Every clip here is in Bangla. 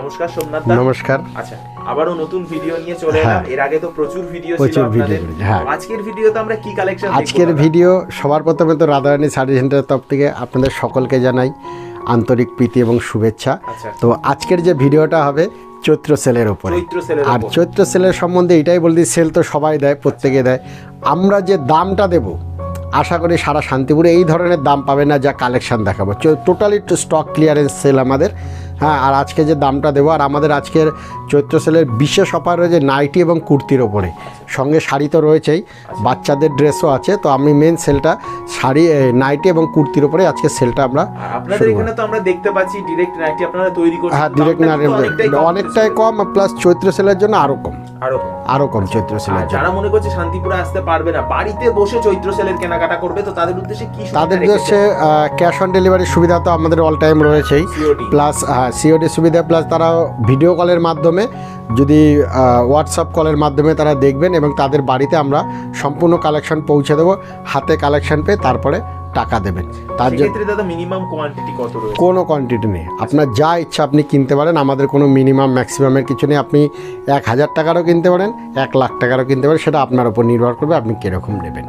নমস্কার সোমনাথ দা। নমস্কার। আচ্ছা, আবারো নতুন ভিডিও নিয়ে চলে এলাম। এর আগে তো প্রচুর ভিডিও ছিল আপনাদের। আজকের ভিডিওতে আমরা কি কালেকশন দেখব? আজকের ভিডিও সবার প্রথমে তো রাধা রানী শাড়ি সেন্টারের তরফ থেকে আপনাদের সকলকে জানাই আন্তরিক প্রীতি এবং শুভেচ্ছা। তো আজকের যে ভিডিওটা হবে চৈত্র সেলের উপরে, আর চৈত্র সেলের সম্বন্ধে এটাই বলছি, সেল তো সবাই দেয়, প্রত্যেকে দেয়। আমরা যে দামটা দেবো আশা করি সারা শান্তিপুরে এই ধরনের দাম পাবে না, যা কালেকশান দেখাবো। টোটালি স্টক ক্লিয়ারেন্স সেল আমাদের, হ্যাঁ। আর আজকে যে দামটা দেবো, আর আমাদের আজকের চৈত্র সেলের বিশেষ অফার রয়েছে নাইটি এবং কুর্তির ওপরে, সঙ্গে শাড়ি তো রয়েছেই, বাচ্চাদের ড্রেসও আছে। তো আমি মেন সেলটা শাড়ি, নাইটি এবং কুর্তির ওপরে আজকে সেলটা আমরা দেখতে পাচ্ছি। হ্যাঁ, ডিরেক্ট নাইটি অনেকটাই কম, প্লাস চৈত্র সেলের জন্য আরও কম, আরো কম চৈত্র সেলের। যারা মনে করছে শান্তিপুরে আসতে পারবে না, বাড়িতে বসে চৈত্র সেলের কেনাকাটা করবে, তো তাদের উদ্দেশ্যে কি? তাদের উদ্দেশ্যে ক্যাশ অন ডেলিভারির সুবিধা তো আমাদের অল টাইম রয়েছেই, প্লাস সিওডি সুবিধা, প্লাস তারা ভিডিও কলের মাধ্যমে, যদি হোয়াটসঅ্যাপ কলের মাধ্যমে তারা দেখবেন, এবং তাদের বাড়িতে আমরা সম্পূর্ণ কালেকশন পৌঁছে দেবো। হাতে কালেকশন পেয়ে তারপরে টাকা দেবেন। তার ক্ষেত্রে দাদা মিনিমাম কোয়ান্টিটি কত রয়েছে? কোনো কোয়ান্টিটি নেই, আপনার যা ইচ্ছা আপনি কিনতে পারেন। আমাদের কোনো মিনিমাম ম্যাক্সিমামের কিছু নেই। আপনি 1000 টাকারও কিনতে পারেন, 1 লাখ টাকারও কিনতে পারেন, সেটা আপনার উপর নির্ভর করবে আপনি কীরকম নেবেন।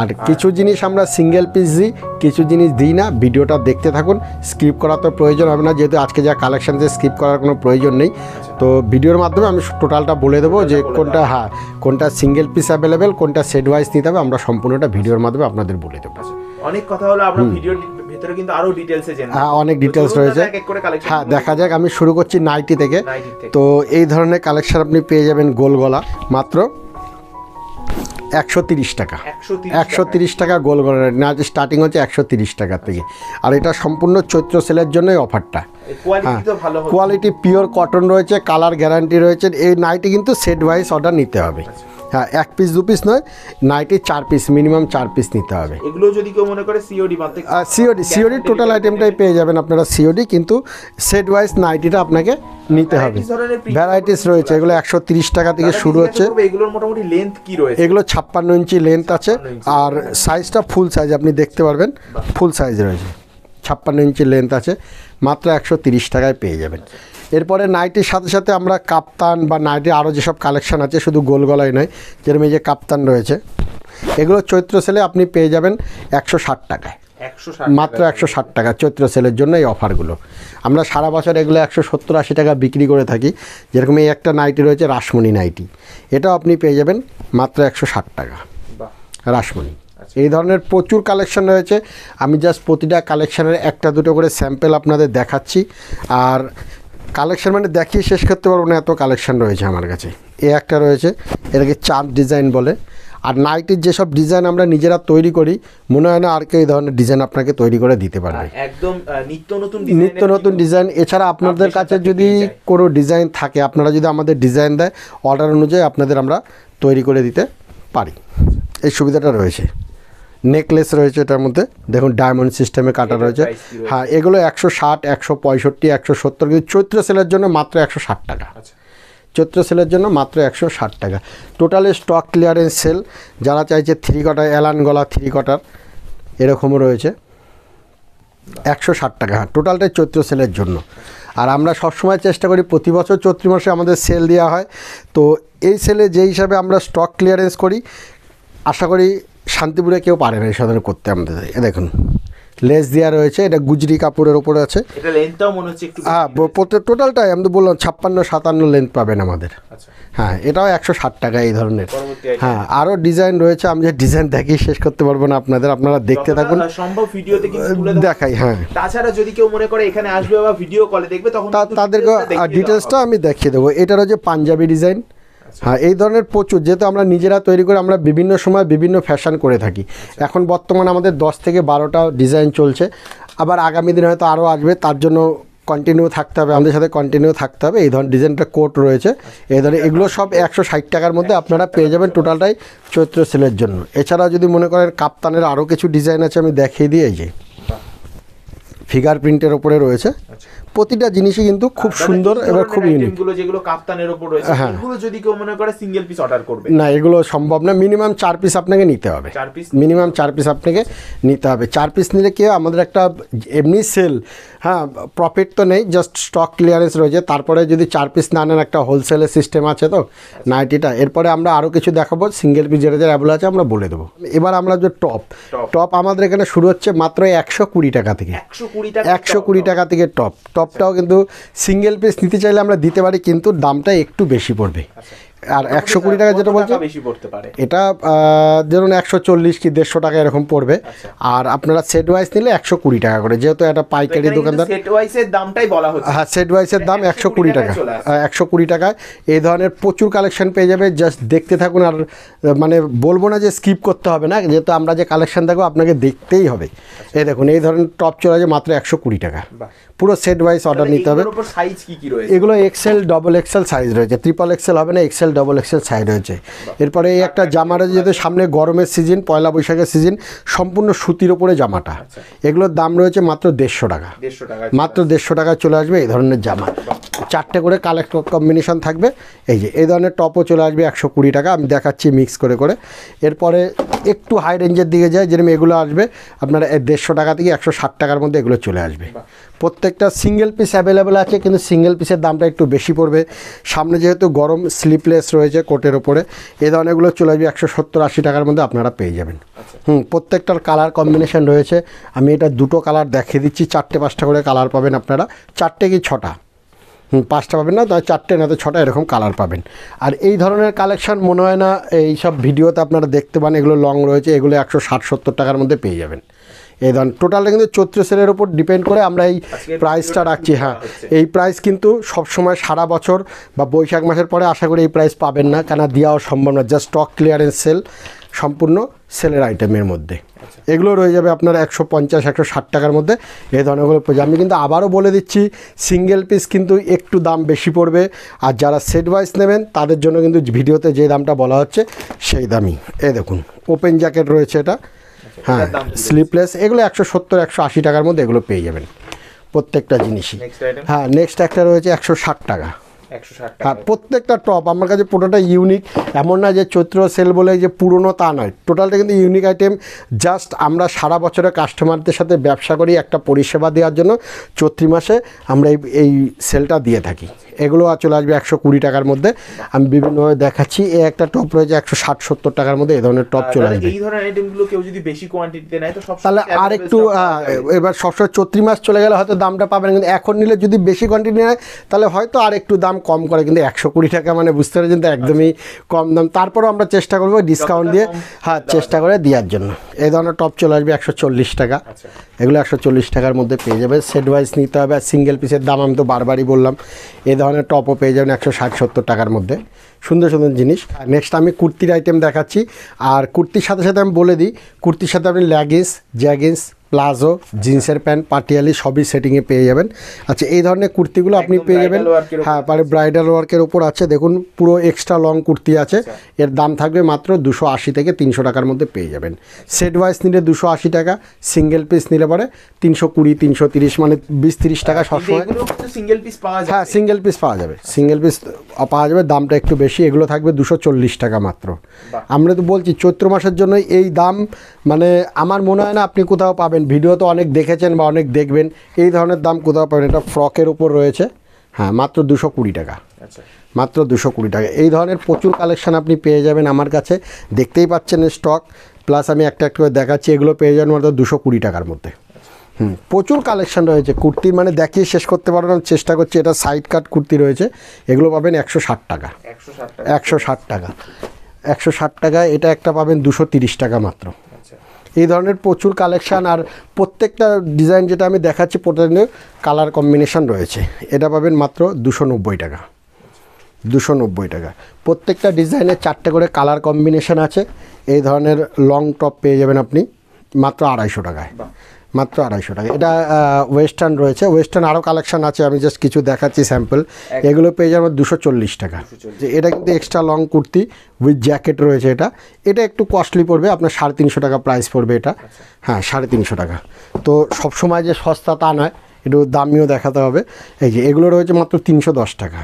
আর কিছু জিনিস আমরা সিঙ্গেল পিস দিই, কিছু জিনিস দিই না। ভিডিওটা দেখতে থাকুন, স্কিপ করা তো প্রয়োজন হবে না, যেহেতু আজকে যা কালেকশান যে স্কিপ করার কোনো প্রয়োজন নেই। তো ভিডিওর মাধ্যমে আমি টোটালটা বলে দেবো যে কোনটা, হ্যাঁ, কোনটা সিঙ্গেল পিস অ্যাভেলেবেল, কোনটা সেট ওয়াইজ নিতে হবে, আমরা সম্পূর্ণটা ভিডিওর মাধ্যমে আপনাদের বলে দেবো। অনেক কথা হলো, আমরা ভিডিওর ভিতরে কিন্তু আরো ডিটেইলসে জানব। হ্যাঁ, অনেক ডিটেইলস রয়েছে, এক এক করে কালেকশন। হ্যাঁ, দেখা যাক। আমি শুরু করছি নাইটি থেকে। তো এই ধরনের কালেকশন আপনি পেয়ে যাবেন গোলগলা মাত্র 130 টাকা। 130 টাকা গোলগলা না, স্টার্টিং হচ্ছে 130 টাকা থেকে। আর এটা সম্পূর্ণ চৈত্র সেলের জন্যই অফারটা। কোয়ালিটি তো ভালো, কোয়ালিটি পিওর কটন রয়েছে, কালার গ্যারান্টি রয়েছে। এই নাইটি কিন্তু সেট ওয়াইজ অর্ডার নিতে হবে, হ্যাঁ, 1 পিস 2 পিস নয়, নাইটি 4 পিস, মিনিমাম 4 পিস নিতে হবে। এগুলো যদি কেউ মনে করে সিওডি মাত্র, সিওডি টোটাল আইটেমটাই পেয়ে যাবেন আপনারা সিওডি, কিন্তু সেট ওয়াইজ নাইটিটা আপনাকে নিতে হবে। ভ্যারাইটিস রয়েছে, এগুলো 130 টাকা থেকে শুরু হচ্ছে। এগুলোর মোটামুটি লেন্থ কি রয়েছে? এগুলো 56 ইঞ্চি লেন্থ আছে, আর সাইজটা ফুল সাইজ আপনি দেখতে পারবেন, ফুল সাইজ রয়েছে, 56 ইঞ্চি লেন্থ আছে, মাত্র 130 টাকায় পেয়ে যাবেন। এরপরে নাইটির সাথে সাথে আমরা কাপ্তান বা নাইটির আরও যেসব কালেকশান আছে, শুধু গোলগলায় নয়, যেরকম এই যে কাপ্তান রয়েছে, এগুলো চৈত্র সেলে আপনি পেয়ে যাবেন 160 টাকায়, মাত্র 160 টাকা। চৈত্র সেলের জন্য এই অফারগুলো। আমরা সারা বছর এগুলো 170-80 টাকা বিক্রি করে থাকি। যেরকম এই একটা নাইটি রয়েছে রাসমণি নাইটি, এটাও আপনি পেয়ে যাবেন মাত্র 160 টাকা রাসমণি। এই ধরনের প্রচুর কালেকশান রয়েছে। আমি জাস্ট প্রতিটা কালেকশানের একটা দুটো করে স্যাম্পেল আপনাদের দেখাচ্ছি, আর কালেকশান মানে দেখিয়ে শেষ করতে পারবো না, এত কালেকশান রয়েছে আমার কাছে। এ একটা রয়েছে, এটাকে চাঁদ ডিজাইন বলে। আর নাইটির যেসব ডিজাইন আমরা নিজেরা তৈরি করি, মনে হয় না আর কেউ এই ধরনের ডিজাইন আপনাকে তৈরি করে দিতে পারবে, একদম নিত্য নতুন ডিজাইন। এছাড়া আপনাদের কাছে যদি কোনো ডিজাইন থাকে, আপনারা যদি আমাদের ডিজাইন দেয়, অর্ডার অনুযায়ী আপনাদের আমরা তৈরি করে দিতে পারি, এই সুবিধাটা রয়েছে। নেকলেস রয়েছে এটার মধ্যে, দেখুন ডায়মন্ড সিস্টেমে কাটা রয়েছে, হ্যাঁ। এগুলো 160, 165, 170, কিন্তু চৈত্র সেলের জন্য মাত্র 160 টাকা। চৈত্র সেলের জন্য মাত্র 160 টাকা। Totally stock clearance sale. যারা চাইছে 3/4 অ্যালান গলা 3/4 এরকমও রয়েছে, 160 টাকা, হ্যাঁ, টোটালটাই চৈত্র সেলের জন্য। আর আমরা সবসময় চেষ্টা করি, প্রতি বছর চৈত্র মাসে আমাদের সেল দেওয়া হয়। তো এই সেলে যে হিসাবে আমরা স্টক ক্লিয়ারেন্স করি, আশা করি শান্তিপুরে কেউ পারে না এই সাধারণ করতে। আমাদের দেখুন লেস দেওয়া রয়েছে, এটা গুজরি কাপড়ের ওপরে আছে, হ্যাঁ। টোটালটাই আমি তো বললাম 56-57 লেন্থ পাবেন আমাদের, হ্যাঁ। এটাও 160 টাকা এই ধরনের, হ্যাঁ। আরও ডিজাইন রয়েছে, আমি যে ডিজাইন দেখিয়ে শেষ করতে পারবো না আপনাদের, আপনারা দেখতে থাকুন, সম্ভব ভিডিওতে দেখাই, হ্যাঁ। তাছাড়া যদি কেউ মনে করে এখানে আসবে বা ভিডিও কলে দেখবে, তখন তাদেরকে ডিটেলসটা আমি দেখিয়ে দেবো। এটা রয়েছে পাঞ্জাবি ডিজাইন, হ্যাঁ। এই ধরনের প্রচুর, যেহেতু আমরা নিজেরা তৈরি করে, আমরা বিভিন্ন সময় বিভিন্ন ফ্যাশন করে থাকি। এখন বর্তমানে আমাদের 10 থেকে 12টা ডিজাইন চলছে, আবার আগামী দিন হয়তো আরও আসবে, তার জন্য কন্টিনিউ থাকতে হবে, আমাদের সাথে কন্টিনিউ থাকতে হবে। এই ধরনের ডিজাইনটা কোট রয়েছে, এই ধরনের, এগুলো সব 160 টাকার মধ্যে আপনারা পেয়ে যাবেন, টোটালটাই চৈত্র সেলের জন্য। এছাড়া যদি মনে করেন কাপ্তানের আরও কিছু ডিজাইন আছে, আমি দেখিয়ে দিই। এই যে ফিগার প্রিন্টের ওপরে রয়েছে, প্রতিটা জিনিসই কিন্তু খুব সুন্দর এবং খুব ইউনিক। এগুলো যেগুলো কাপ্তানের উপর রয়েছে এগুলো যদি কেউ মনে করে সিঙ্গেল পিস অর্ডার করবে না, এগুলো সম্ভব না, মিনিমাম 4 পিস আপনাকে নিতে হবে। 4 পিস মিনিমাম 4 পিস আপনাকে নিতে হবে। 4 পিস নিলে কি আমাদের একটা এমনি সেল, হ্যাঁ প্রফিট তো নেই, জাস্ট স্টক ক্লিয়ারেন্স রয়েছে। তারপরে যদি 4 পিস না নেন একটা হোলসেলের সিস্টেম আছে তো নাইটিটা। এরপরে আমরা আরও কিছু দেখাবো, সিঙ্গেল পিস যেটা অ্যাভেলেবল আছে আমরা বলে দেবো। এবার আমরা যে টপ টপ আমাদের এখানে শুরু হচ্ছে মাত্র 120 টাকা থেকে, 120 টাকা থেকে টপ। টপটাও কিন্তু সিঙ্গেল পিস নিতে চাইলে আমরা দিতে পারি, কিন্তু দামটা একটু বেশি পড়বে। আর 120 টাকা যেটা বলছে এটা ধরুন 140 কি 150 টাকা এরকম পড়বে। আর আপনারা সেট ওয়াইজ নিলে 120 টাকা করে, যেহেতু এটা পাইকারি দোকানদার হ্যাঁ সেট ওয়াইজের দাম 120 টাকা। 120 টাকায় এই ধরনের প্রচুর কালেকশন পেয়ে যাবে, জাস্ট দেখতে থাকুন। আর মানে বলবো না যে স্কিপ করতে হবে না, যেহেতু আমরা যে কালেকশন দেখবো আপনাকে দেখতেই হবে। এই দেখুন এই ধরনের টপ চলে যায় মাত্র 120 টাকা। পুরো সেট ওয়াইজ অর্ডার নিতে হবে। এগুলো এক্সেল ডবল এক্সেল সাইজ রয়েছে, ট্রিপল এক্সেল হবে না, এক্সেল ডবল এক্সেল সাইড হয়েছে। এরপরে এই একটা জামা রয়েছে, যেহেতু সামনে গরমের সিজন, পয়লা বৈশাখের সিজন, সম্পূর্ণ সুতির ওপরে জামাটা, এগুলোর দাম রয়েছে মাত্র 150 টাকা। মাত্র 150 টাকায় চলে আসবে এই ধরনের জামা। চারটে করে কালেক্ট কম্বিনেশন থাকবে। এই যে এই ধরনের টপও চলে আসবে 120 টাকা, আমি দেখাচ্ছি মিক্স করে করে। এরপরে একটু হাই রেঞ্জের দিকে যায়, যেরকম এগুলো আসবে আপনার 150 টাকা থেকে 160 টাকার মধ্যে এগুলো চলে আসবে। প্রত্যেকটা সিঙ্গেল পিস অ্যাভেলেবেল আছে, কিন্তু সিঙ্গেল পিসের দামটা একটু বেশি পড়বে। সামনে যেহেতু গরম, স্লিপলেস রয়েছে কোটের ওপরে, এই ধরনেরগুলো চলে আসবে 170-80 টাকার মধ্যে আপনারা পেয়ে যাবেন। প্রত্যেকটার কালার কম্বিনেশন রয়েছে, আমি এটা দুটো কালার দেখিয়ে দিচ্ছি। 4-5টা করে কালার পাবেন আপনারা, 4 কি 6টা, 5টা পাবেন না, তার 4 না তো 6টা এরকম কালার পাবেন। আর এই ধরনের কালেকশন মনে হয় না এই সব ভিডিওতে আপনারা দেখতে পান, এগুলো লং রয়েছে, এগুলো 160-70 টাকার মধ্যে পেয়ে যাবেন। এই ধরুন টোটালটা কিন্তু 34 সেলের ওপর ডিপেন্ড করে আমরা এই প্রাইসটা রাখছি। হ্যাঁ এই প্রাইস কিন্তু সবসময় সারা বছর বা বৈশাখ মাসের পরে আশা করি এই প্রাইস পাবেন না, কেন দেওয়াও সম্ভব না। জাস্ট স্টক ক্লিয়ারেন্স সেল, সম্পূর্ণ সেলের আইটেমের মধ্যে এগুলো রয়ে যাবে আপনার 150-160 টাকার মধ্যে এই ধরনেরগুলো। আমি কিন্তু আবারও বলে দিচ্ছি, সিঙ্গেল পিস কিন্তু একটু দাম বেশি পড়বে, আর যারা সেট ওয়াইজ নেবেন তাদের জন্য কিন্তু ভিডিওতে যে দামটা বলা হচ্ছে সেই দামই। এই দেখুন ওপেন জ্যাকেট রয়েছে এটা, হ্যাঁ স্লিপলেস, এগুলো 170-180 টাকার মধ্যে এগুলো পেয়ে যাবেন প্রত্যেকটা জিনিসই। হ্যাঁ নেক্সট একটা রয়েছে 160 টাকা। আর প্রত্যেকটা টপ আমার কাছে পুরোটা ইউনিক, এমন না যে চৈত্র সেল বলে যে পুরনো তা নয়, টোটালটা কিন্তু ইউনিক আইটেম। জাস্ট আমরা সারা বছরের কাস্টমারদের সাথে ব্যবসা করি, একটা পরিষেবা দেওয়ার জন্য চৈত্রি মাসে আমরা এই সেলটা দিয়ে থাকি। এগুলো আর চলে আসবে 120 টাকার মধ্যে, আমি বিভিন্নভাবে দেখাচ্ছি। এই একটা টপ রয়েছে 160-70 টাকার মধ্যে, এই ধরনের টপ চলে আসবে। এই ধরনের আইটেমগুলো কেউ যদি বেশি কোয়ান্টিটিতে নেয় তো সব তাহলে আর একটু, এবার সবসময় চৈত্রি মাস চলে গেলে হয়তো দামটা পাবেন, কিন্তু এখন নিলে যদি বেশি কোয়ান্টিটি নেয় তাহলে হয়তো আর একটু দাম কম করে, কিন্তু 120 টাকা মানে বুঝতে পারছেন তো একদমই কম দাম। তারপরও আমরা চেষ্টা করবো ডিসকাউন্ট দিয়ে, হ্যাঁ চেষ্টা করে দেওয়ার জন্য। এই ধরনের টপ চলে আসবে 140 টাকা, এগুলো 140 টাকার মধ্যে পেয়ে যাবে। সেট ওয়াইজ নিতে হবে, আর সিঙ্গেল পিসের দাম আমি তো বারবারই বললাম। এই ধরনের টপও পেয়ে যাবেন 160-70 টাকার মধ্যে, সুন্দর সুন্দর জিনিস। নেক্সট আমি কুর্তির আইটেম দেখাচ্ছি। আর কুর্তির সাথে সাথে আমি বলে দিই, কুর্তির সাথে আপনি লেগিংস, জ্যাগিংস, প্লাজো, জিন্সের প্যান্ট, পাটিয়ালি সবই সেটিংয়ে পেয়ে যাবেন। আচ্ছা এই ধরনের কুর্তিগুলো আপনি পেয়ে যাবেন, হ্যাঁ পারে ব্রাইডাল ওয়ার্কের ওপর আছে। দেখুন পুরো এক্সট্রা লং কুর্তি আছে, এর দাম থাকবে মাত্র 280 থেকে 300 টাকার মধ্যে পেয়ে যাবেন। সেট ওয়াইজ নিলে 280 টাকা, সিঙ্গেল পিস নিলে পরে 320-330, মানে 20-30 টাকা সবসময়। সিঙ্গেল পিস পাওয়া যায়, হ্যাঁ সিঙ্গেল পিস পাওয়া যাবে, সিঙ্গেল পিস পাওয়া যাবে, দামটা একটু বেশি। এগুলো থাকবে 240 টাকা মাত্র। আমরা তো বলছি চৈত্র মাসের জন্য এই দাম, মানে আমার মনে হয় না আপনি কোথাও পাবেন, ভিডিও তো অনেক দেখেছেন বা অনেক দেখবেন, এই ধরনের দাম কোথাও পাবেন। এটা ফ্রকের উপর রয়েছে, হ্যাঁ মাত্র 220 টাকা, মাত্র 220 টাকা। এই ধরনের প্রচুর কালেকশান আপনি পেয়ে যাবেন আমার কাছে, দেখতেই পাচ্ছেন স্টক, প্লাস আমি একটা একটা করে দেখাচ্ছি। এগুলো পেয়ে যাবেন মাত্র 220 টাকার মধ্যে। প্রচুর কালেকশান রয়েছে কুর্তি, মানে দেখিয়ে শেষ করতে পারো না, চেষ্টা করছি। এটা সাইড কাট কুর্তি রয়েছে, এগুলো পাবেন 160 টাকা, 160 টাকা, 160 টাকা। এটা একটা পাবেন 230 টাকা মাত্র। এই ধরনের প্রচুর কালেকশান, আর প্রত্যেকটা ডিজাইন যেটা আমি দেখাচ্ছি প্রত্যেকটা কালার কম্বিনেশান রয়েছে। এটা পাবেন মাত্র 290 টাকা, 290 টাকা। প্রত্যেকটা ডিজাইনে 4টে করে কালার কম্বিনেশান আছে। এই ধরনের লং টপ পেয়ে যাবেন আপনি মাত্র 250 টাকায়, মাত্র 250 টাকা। এটা ওয়েস্টার্ন রয়েছে, ওয়েস্টার্ন আরও কালেকশান আছে, আমি জাস্ট কিছু দেখাচ্ছি স্যাম্পল। এগুলো পেয়ে যাবেন 240 টাকা। যে এটা কিন্তু extra long kurti with jacket রয়েছে, এটা এটা একটু কস্টলি পড়বে, আপনার 350 টাকা প্রাইস পড়বে এটা, হ্যাঁ 350 টাকা। তো সবসময় যে সস্তা তা নয়, একটু দামিও দেখাতে হবে। এই যে এগুলো রয়েছে মাত্র ৩১০ টাকা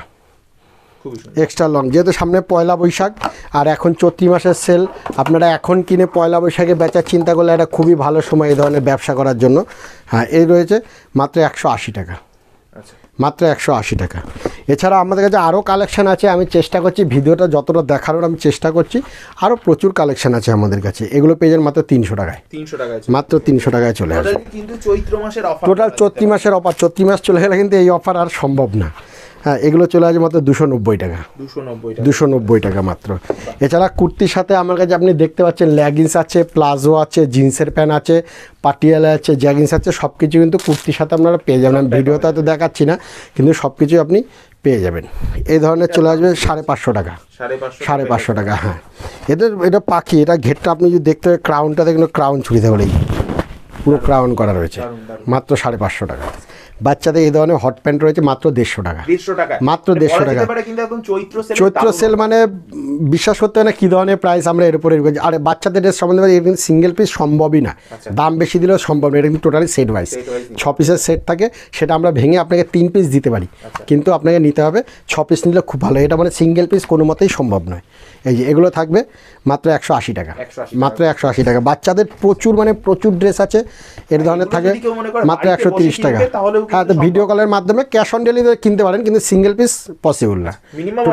এক্সট্রা লং, যেহেতু সামনে পয়লা বৈশাখ আর এখন চৈত্রি মাসের সেল, আপনারা এখন কিনে পয়লা বৈশাখে বেচার চিন্তা করলে এটা খুবই ভালো সময় এই ধরনের ব্যবসা করার জন্য। হ্যাঁ, এই রয়েছে মাত্র ১৮০ টাকা, মাত্র ১৮০ টাকা। এছাড়া আমাদের কাছে আরও কালেকশান আছে, আমি চেষ্টা করছি ভিডিওটা যতটা দেখানোর আমি চেষ্টা করছি, আরও প্রচুর কালেকশান আছে আমাদের কাছে। এগুলো পেয়ে যান মাত্র ৩০০ টাকায়, মাত্র ৩০০ টাকায় চলে আসবে। কিন্তু চৈত্র মাসের অফার, টোটাল ৩৪ মাসের অফার, ৩৪ মাস চলে গেলে কিন্তু এই অফার আর সম্ভব না। হ্যাঁ, এগুলো চলে আসবে মাত্র ২৯০ টাকা, ২৯০ টাকা মাত্র। এছাড়া কুর্তির সাথে আমার কাছে আপনি দেখতে পাচ্ছেন লেগিংস আছে, প্লাজো আছে, জিন্সের প্যান্ট আছে, পাটিয়ালা আছে, জ্যাগিংস আছে, সব কিছু কিন্তু কুর্তির সাথে আপনারা পেয়ে যাবেন। আমি ভিডিওতে তো দেখাচ্ছি না, কিন্তু সব কিছুই আপনি পেয়ে যাবেন। এই ধরনের চলে আসবে ৫৫০ টাকা, ৫৫০ টাকা। হ্যাঁ, এটা পাখি, এটা ঘেরটা আপনি যদি দেখতে পারেন, ক্রাউনটাতে কিন্তু ক্রাউন ছুরিতে বলে পুরো ক্রাউন করা রয়েছে, মাত্র ৫৫০ টাকা। বাচ্চাদের এই ধরনের হট প্যান্ট রয়েছে মাত্র ১৫০ টাকা, মাত্র ১৫০ টাকা। চৈত্র সেল মানে বিশ্বাস করতে হয় না কী ধরনের প্রাইস আমরা এর উপরে। আর বাচ্চাদের ড্রেস সম্বন্ধে এরকম সিঙ্গেল পিস সম্ভবই না, দাম বেশি দিলেও সম্ভব না। এরকম টোটালি সেট ওয়াইজ ৬ পিসের সেট থাকে, সেটা আমরা ভেঙে আপনাকে ৩ পিস দিতে পারি, কিন্তু আপনাকে নিতে হবে ৬ পিস নিলে খুব ভালো। এটা মানে সিঙ্গেল পিস কোনো মতেই সম্ভব নয়। এই যে এগুলো থাকবে মাত্র ১৮০ টাকা, মাত্র ১৮০ টাকা। বাচ্চাদের প্রচুর মানে প্রচুর ড্রেস আছে এর ধরনের থাকে, মাত্র ১৩০ টাকা। হ্যাঁ, তো ভিডিও কলের মাধ্যমে ক্যাশ অন ডেলিভারি কিনতে পারেন, কিন্তু সিঙ্গেল পিস পসিবল না। মিনিমাম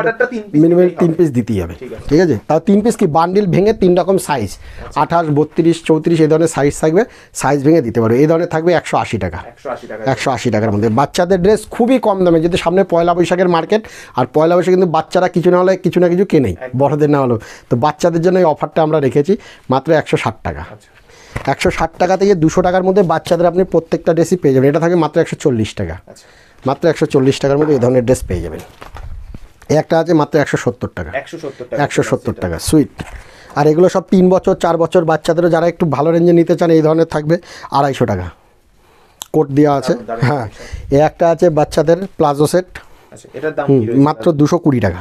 ৩ পিস দিতেই হবে, ঠিক আছে? তাও ৩ পিস কি বান্ডিল ভেঙে 3 রকম সাইজ, 28, 32, 34 এই ধরনের সাইজ থাকবে, সাইজ ভেঙে দিতে পারবে। এই ধরনের থাকবে ১৮০ টাকা, ১৮০ টাকার মধ্যে। বাচ্চাদের ড্রেস খুবই কম দামে, যেহেতু সামনে পয়লা বৈশাখের মার্কেট, আর পয়লা বৈশাখ কিন্তু বাচ্চারা কিছু না হলে কিছু না কিছু কেনেই, বড়দের না হলেও। তো বাচ্চাদের জন্য এই অফারটা আমরা রেখেছি মাত্র ১৬০ টাকা। ১৬০ টাকা থেকে ২০০ টাকার মধ্যে বাচ্চাদের আপনি প্রত্যেকটা ড্রেসই পেয়ে যাবেন। এটা থাকে মাত্র ১৪০ টাকা, মাত্র ১৪০ টাকার মধ্যে এই ধরনের ড্রেস পেয়ে যাবেন। একটা আছে মাত্র ১৭০ টাকা, ১৭০ টাকা সুইট। আর এগুলো সব ৩ বছর ৪ বছর বাচ্চাদেরও যারা একটু ভালো রেঞ্জে নিতে চান এই ধরনের থাকবে ২৫০ টাকা, কোট দেওয়া আছে। হ্যাঁ, এ একটা আছে বাচ্চাদের প্লাজো সেট, মাত্র ২২০ টাকা,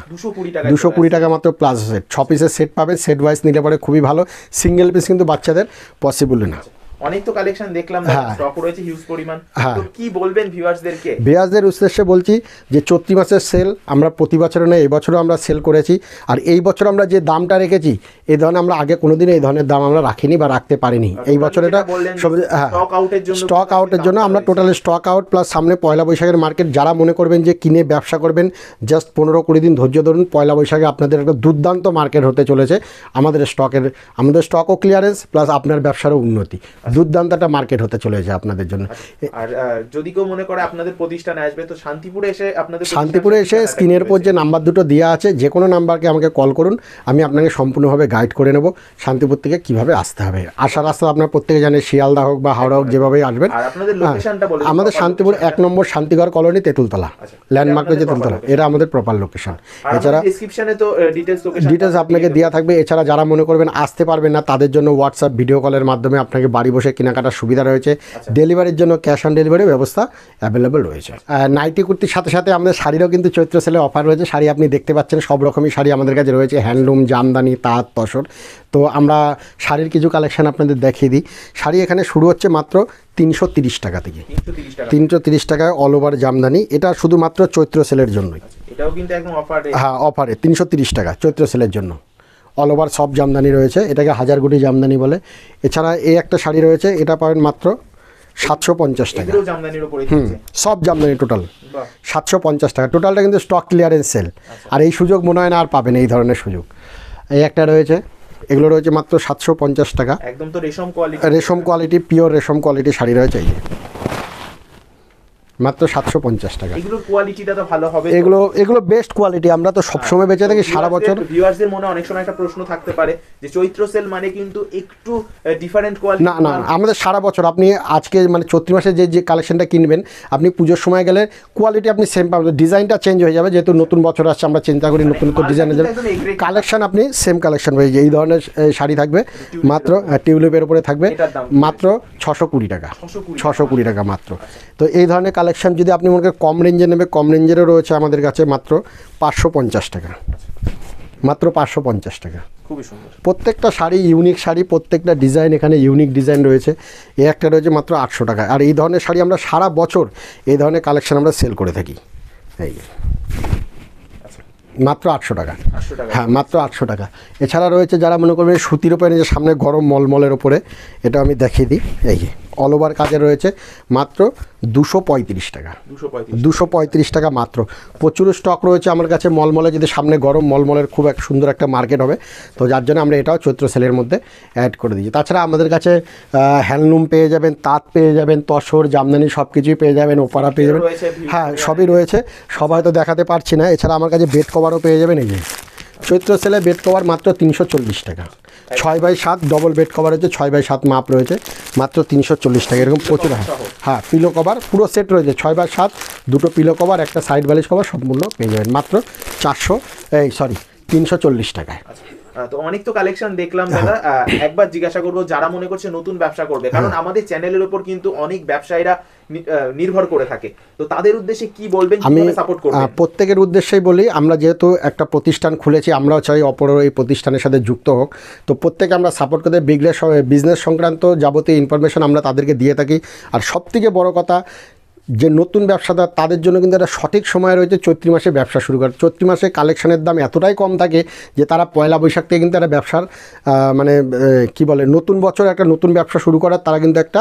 ২২০ টাকা মাত্র প্লাজো সেট। ৬ পিসের সেট পাবেন, সেট ওয়াইজ নিতে পারে খুবই ভালো, সিঙ্গেল পিস কিন্তু বাচ্চাদের পসিবল না। অনেক তো কালেকশন দেখলাম, স্টক রয়েছে হিউজ পরিমাণ। তো কি বলবেন ভিউয়ার্সদেরকে? ভিউয়ার্সদের উদ্দেশ্যে বলছি যে চৈত্রি মাসের সেল আমরা প্রতি বছরে না, এই বছরও আমরা সেল করেছি। আর এই বছর আমরা যে দামটা রেখেছি এই ধরনের আমরা আগে কোনোদিন এই ধরনের দাম আমরা রাখিনি বা রাখতে পারিনি। এই বছর এটা স্টক আউটের জন্য আমরা টোটালি স্টক আউট, প্লাস সামনে পয়লা বৈশাখের মার্কেট। যারা মনে করবেন যে কিনে ব্যবসা করবেন, জাস্ট ১৫-২০ দিন ধৈর্য ধরুন, পয়লা বৈশাখে আপনাদের একটা দুর্দান্ত মার্কেট হতে চলেছে। আমাদের স্টকও ক্লিয়ারেন্স, প্লাস আপনার ব্যবসারও উন্নতি, দুর্দান্ত একটা মার্কেট হতে চলেছে আপনাদের জন্য। আর যদি কেউ মনে করে আপনাদের প্রতিষ্ঠানে আসবে, তো শান্তিপুরে এসে স্ক্রিনের উপর যে নাম্বার দুটো দেওয়া আছে, যে কোনো নাম্বারকে আমাকে কল করুন, আমি আপনাকে সম্পূর্ণভাবে গাইড করে নেব শান্তিপুর থেকে কিভাবে আসতে হবে। আসার রাস্তা আপনার প্রত্যেকে জানেন, শিয়ালদা হোক বা হাওড়া হোক, যেভাবেই আসবেন। আমাদের শান্তিপুর 1 নম্বর শান্তিগড় কলোনি, তেঁতুলতলা ল্যান্ডমার্কের যে তেঁতুলতলা, এটা আমাদের প্রপার লোকেশন। এছাড়া ডেসক্রিপশনে তো ডিটেলস আপনাকে দেওয়া থাকবে। এছাড়া যারা মনে করবেন আসতে পারবেন না, তাদের জন্য হোয়াটসঅ্যাপ ভিডিও কলের মাধ্যমে আপনাকে বাড়ি বসে কেনাকাটার সুবিধা রয়েছে। ডেলিভারির জন্য ক্যাশ অন ডেলিভারি ব্যবস্থা অ্যাভেলেবেল রয়েছে। নাইটি কুর্তির সাথে সাথে আমাদের শাড়িরও কিন্তু চৈত্র সেলে অফার রয়েছে। শাড়ি আপনি দেখতে পাচ্ছেন, সব রকমই শাড়ি আমাদের কাছে রয়েছে, হ্যান্ডলুম, জামদানি, তাঁত, তসর। তো আমরা শাড়ির কিছু কালেকশান আপনাদের দেখিয়ে দিই। শাড়ি এখানে শুরু হচ্ছে মাত্র ৩৩০ টাকা থেকে, ৩৩০ টাকায় অল ওভার জামদানি। এটা শুধুমাত্র চৈত্র সেলের জন্যই, এটাও কিন্তু একদম অফারে। হ্যাঁ, অফারে ৩৩০ টাকা চৈত্র সেলের জন্য, অল ওভার সব জামদানি রয়েছে, এটাকে হাজারগুটি জামদানি বলে। এছাড়া এই একটা শাড়ি রয়েছে, এটা পাবেন মাত্র ৭৫০ টাকা, সব জামদানি টোটাল ৭৫০ টাকা। টোটালটা কিন্তু স্টক ক্লিয়ারেন্স সেল, আর এই সুযোগ মনে হয় না আর পাবেন এই ধরনের সুযোগ। এই একটা রয়েছে, এগুলো রয়েছে মাত্র ৭৫০ টাকা, একদম তো রেশম কোয়ালিটি, পিওর রেশম কোয়ালিটি শাড়ি রয়েছে। এই মাত্র ৭৫০ টাকা। এগুলো কোয়ালিটিটা তো ভালো হবে, এগুলো বেস্ট কোয়ালিটি, আমরা তো সবসময় বেঁচে থাকি সারা বছর। ভিউয়ার্সদের মনে অনেক সময় একটা প্রশ্ন থাকতে পারে যে চৈত্র সেল মানে কিন্তু একটু ডিফারেন্ট কোয়ালিটি। না না, আমাদের সারা বছর আপনি আজকে মানে চৈত্র মাসে যে কালেকশনটা কিনবেন, আপনি পুজোর সময় গেলে কোয়ালিটি আপনি সেম পাবেন, ডিজাইনটা চেঞ্জ হয়ে যাবে। যেহেতু নতুন বছর আসছে, আমরা চিন্তা করি নতুন নতুন ডিজাইন, কালেকশন আপনি সেম কালেকশন হয়ে যায়। এই ধরনের শাড়ি থাকবে মাত্র, টিউলিপের উপরে থাকবে মাত্র ৬২০ টাকা, ৬২০ টাকা মাত্র। তো এই ধরনের কালেকশন যদি আপনি মনে করেন কম রেঞ্জে নেবে, কম রেঞ্জেরও রয়েছে আমাদের কাছে মাত্র ৫৫০ টাকা, মাত্র ৫৫০ টাকা। খুবই সুন্দর প্রত্যেকটা শাড়ি ইউনিক শাড়ি প্রত্যেকটা ডিজাইন এখানে ইউনিক ডিজাইন রয়েছে এই একটা রয়েছে মাত্র ৮০০ টাকা আর এই ধরনের শাড়ি আমরা সারা বছর এই ধরনের কালেকশন আমরা সেল করে থাকি এই মাত্র ৮০০ টাকা হ্যাঁ মাত্র ৮০০ টাকা এছাড়া রয়েছে যারা মনে করবেন সুতির উপরে যে সামনে গরম মলমলের উপরে এটা আমি দেখিয়ে দিই এই অল ওভার কাজে রয়েছে মাত্র ২৩৫ টাকা ২৩৫ টাকা মাত্র প্রচুর স্টক রয়েছে আমার কাছে মলমলে যদি সামনে গরম মলমলের খুব এক সুন্দর একটা মার্কেট হবে তো যার জন্য আমরা এটাও চৈত্র সেলের মধ্যে অ্যাড করে দিয়েছি তাছাড়া আমাদের কাছে হ্যান্ডলুম পেয়ে যাবেন তাঁত পেয়ে যাবেন তসর জামদানি সব কিছুই পেয়ে যাবেন ওপারা পেয়ে যাবেন হ্যাঁ সবই রয়েছে সবাই তো দেখাতে পারছি না এছাড়া আমার কাছে বেড কভারও পেয়ে যাবেন এই যে চৈত্র সেলে বেড কভার মাত্র ৩৪০ টাকা ৬/৭ ডবল বেড কভার হচ্ছে ৬/৭ মাপ রয়েছে মাত্র ৩৪০ টাকা এরকম প্রচুর হ্যাঁ পিলো কভার পুরো সেট রয়েছে ৬/৭ দুটো পিলো কভার একটা সাইড বালিশ কভার সম্পূর্ণ পেয়ে যাবেন মাত্র ৩৪০ টাকায় তো অনেক তো কালেকশন দেখলাম দাদা একবার জিজ্ঞাসা করবো যারা মনে করছে নতুন ব্যবসা করবে কারণ আমাদের চ্যানেলের উপর কিন্তু অনেক ব্যবসায়ীরা নির্ভর করে থাকে তো তাদের উদ্দেশ্যে কি বলবেন কিভাবে সাপোর্ট করবেন প্রত্যেকের উদ্দেশ্যেই বলি আমরা যেহেতু একটা প্রতিষ্ঠান খুলেছি আমরাও চাই অপরের এই প্রতিষ্ঠানের সাথে যুক্ত হোক তো প্রত্যেকে আমরা সাপোর্ট করতে বিজনেস সংক্রান্ত যাবতীয় ইনফরমেশন আমরা তাদেরকে দিয়ে থাকি আর সবথেকে বড় কথা যে নতুন ব্যবসাদার তাদের জন্য কিন্তু একটা সঠিক সময় রয়েছে চৈত্রি মাসে ব্যবসা শুরু করে চৈত্রি মাসে কালেকশনের দাম এতটাই কম থাকে যে তারা পয়লা বৈশাখ থেকে কিন্তু একটা ব্যবসার মানে কি বলে নতুন বছর একটা নতুন ব্যবসা শুরু করার তারা কিন্তু একটা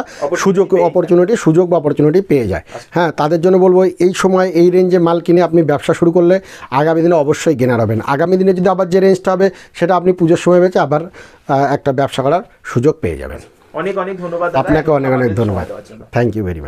সুযোগ বা অপরচুনিটি পেয়ে যায় হ্যাঁ তাদের জন্য বলবো এই সময় এই রেঞ্জে মাল কিনে আপনি ব্যবসা শুরু করলে আগামী দিনে অবশ্যই গেনার হবেন আগামী দিনে যদি আবার যে রেঞ্জটা হবে সেটা আপনি পুজোর সময় বেঁচে আবার একটা ব্যবসা করার সুযোগ পেয়ে যাবেন অনেক অনেক ধন্যবাদ আপনাকে অনেক অনেক ধন্যবাদ থ্যাংক ইউ ভেরি মাচ